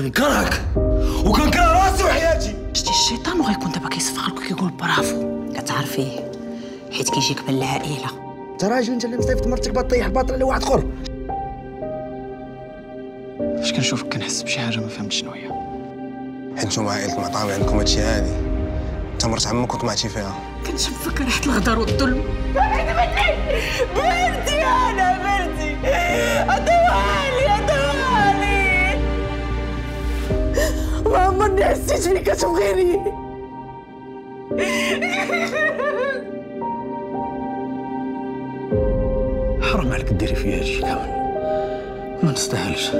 كان كرهك وكان كره راسي وحياتي. شتي الشيطان وغيكون دابا كيصفق لك وكيقول برافو. كتعرفي حيت كيجيك بان العائله. انت راجل، انت اللي مصيفط مرتك باغي تطيح الباطل على واحد اخر. فاش كنشوفك كنحس بشي حاجه ما فهمتش شنو هي. حيت نتوما عائله المعطاوي عندكم هادشي هادي. انت مرت عمك وطمعتي فيها. كنشوفك ريحه الغدر والظلم. بعد مني بردي، انا بردي. ادوالي ادوالي، ما عمرني حسيت بلي كتبغيني. حرام عليك ديري فيا هادشي كامل، ما نستاهلش.